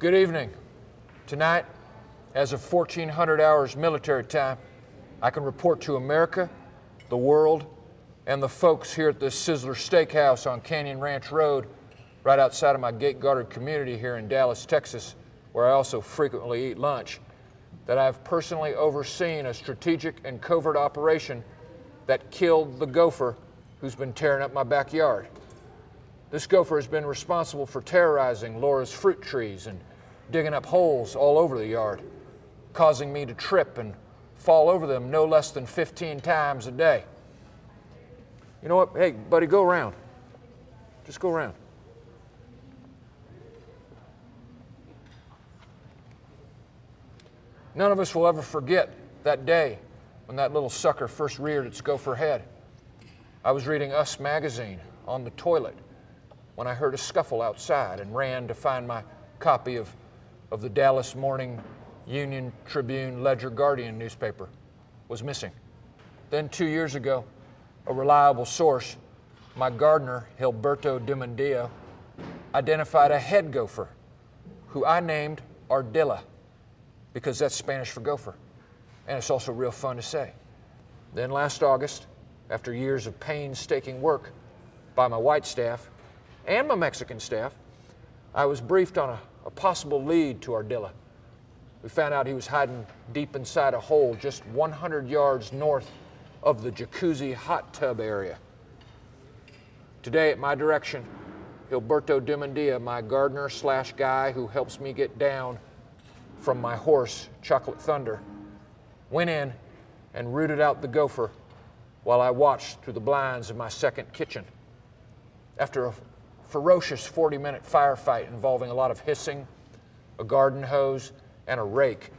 Good evening. Tonight, as of 1400 hours military time, I can report to America, the world, and the folks here at the Sizzler Steakhouse on Canyon Ranch Road, right outside of my gate-guarded community here in Dallas, Texas, where I also frequently eat lunch, that I've personally overseen a strategic and covert operation that killed the gopher who's been tearing up my backyard. This gopher has been responsible for terrorizing Laura's fruit trees and digging up holes all over the yard, causing me to trip and fall over them no less than 15 times a day. You know what? Hey, buddy, go around. Just go around. None of us will ever forget that day when that little sucker first reared its gopher head. I was reading Us Magazine on the toilet when I heard a scuffle outside and ran to find my copy of the Dallas Morning Union Tribune Ledger Guardian newspaper. Was missing. Then 2 years ago, a reliable source, my gardener, Hilberto de Mendia, identified a head gopher who I named Ardilla, because that's Spanish for gopher, and it's also real fun to say. Then last August, after years of painstaking work by my white staff and my Mexican staff, I was briefed on a possible lead to Ardilla. We found out he was hiding deep inside a hole just 100 yards north of the jacuzzi hot tub area. Today, at my direction, Hilberto de Mendia, my gardener slash guy who helps me get down from my horse, Chocolate Thunder, went in and rooted out the gopher while I watched through the blinds of my second kitchen. After a ferocious 40-minute firefight involving a lot of hissing, a garden hose, and a rake,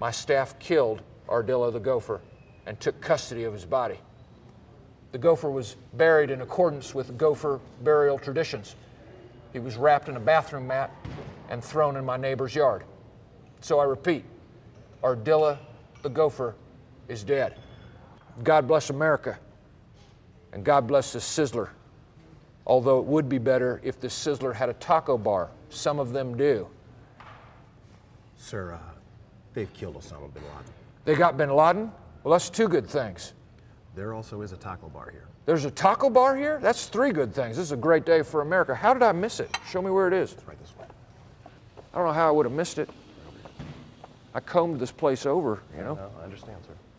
my staff killed Ardilla the gopher and took custody of his body. The gopher was buried in accordance with gopher burial traditions. He was wrapped in a bathroom mat and thrown in my neighbor's yard. So I repeat, Ardilla the gopher is dead. God bless America, and God bless this Sizzler. Although it would be better if this Sizzler had a taco bar. Some of them do. Sir, they've killed Osama Bin Laden. They got Bin Laden? Well, that's two good things. There also is a taco bar here. There's a taco bar here? That's three good things. This is a great day for America. How did I miss it? Show me where it is. It's right this way. I don't know how I would have missed it. I combed this place over, you know? No, I understand, sir.